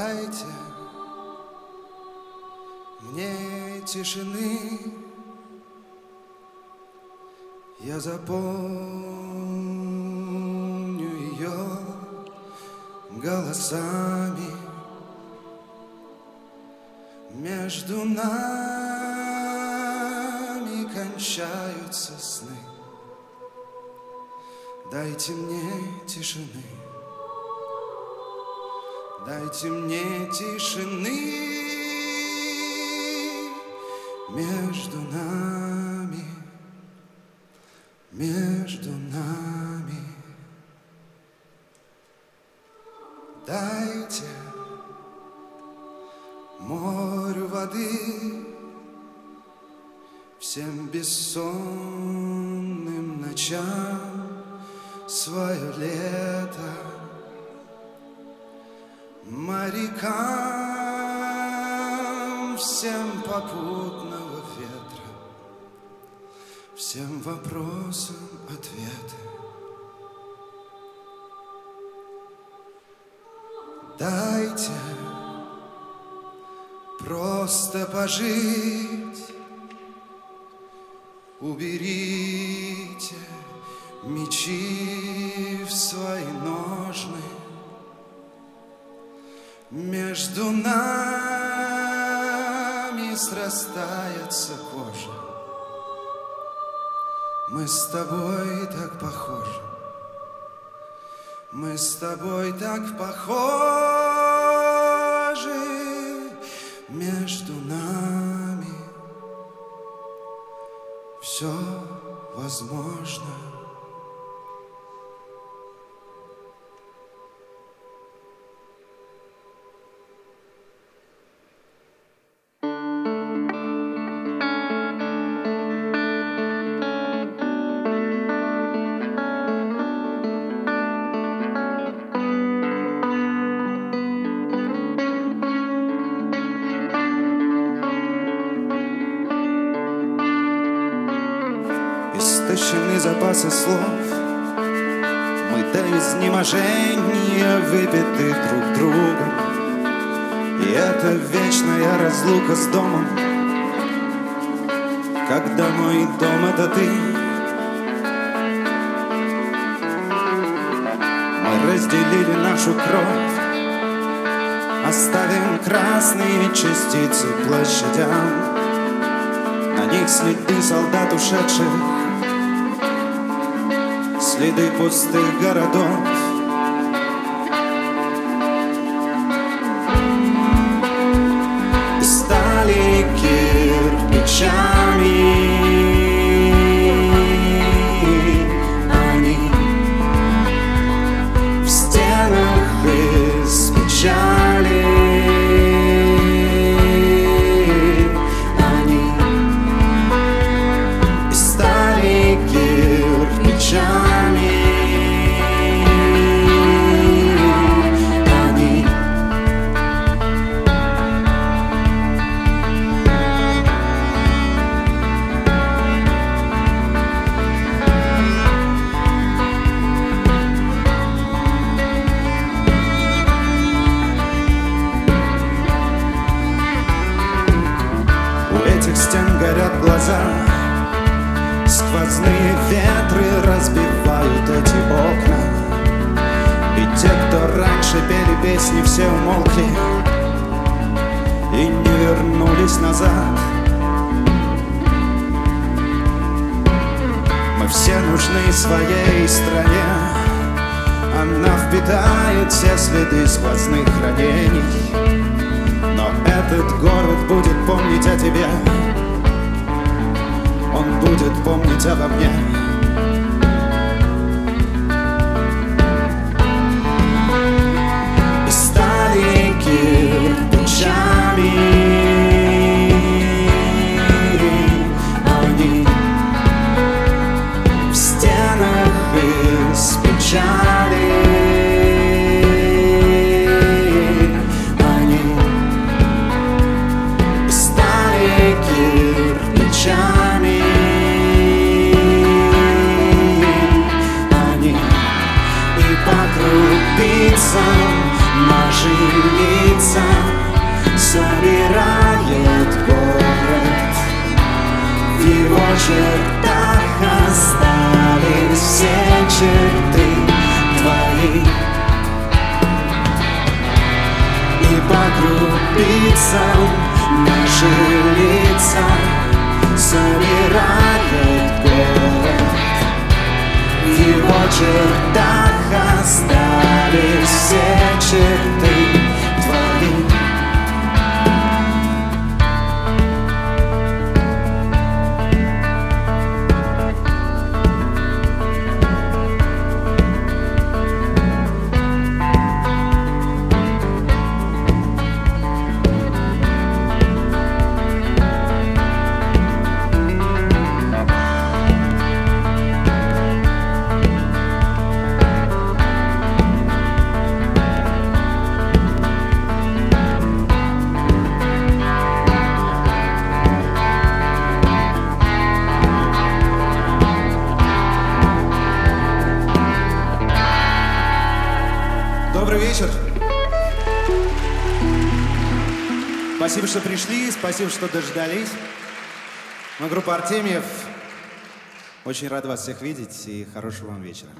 Дайте мне тишины, я запомню ее голосами между нами кончаются сны. Дайте мне тишины, дайте мне тишины между нами, между нами. Дайте морю воды, всем бессонным ночам свое лето, морякам всем попутного ветра, всем вопросам ответы. Дайте просто пожить, уберите мечи в свои ножны. Между нами срастается кожа, мы с тобой так похожи, мы с тобой так похожи. Между нами все возможно. Истощены запасы слов, мы до изнеможения выпиты друг другом. И это вечная разлука с домом, когда мой дом — это ты. Мы разделили нашу кровь, оставим красные частицы площадям, на них следы солдат ушедших, следы пустых городов. И стали кирпичами они в стенах из печали. Они и стали кирпичами. Горят глаза, сквозные ветры разбивают эти окна. И те, кто раньше пели песни, все умолкли и не вернулись назад. Мы все нужны своей стране, она впитает все следы сквозных ранений. Но этот город будет помнить о тебе, он будет помнить обо мне. И стали кирпичами они в стенах из печали. Они и стали кирпичами. солнцем наши лица замирает город. В его чертах остались все черты твои. Спасибо, что пришли, спасибо, что дождались. Мы группа Артемьев. Очень рад вас всех видеть и хорошего вам вечера.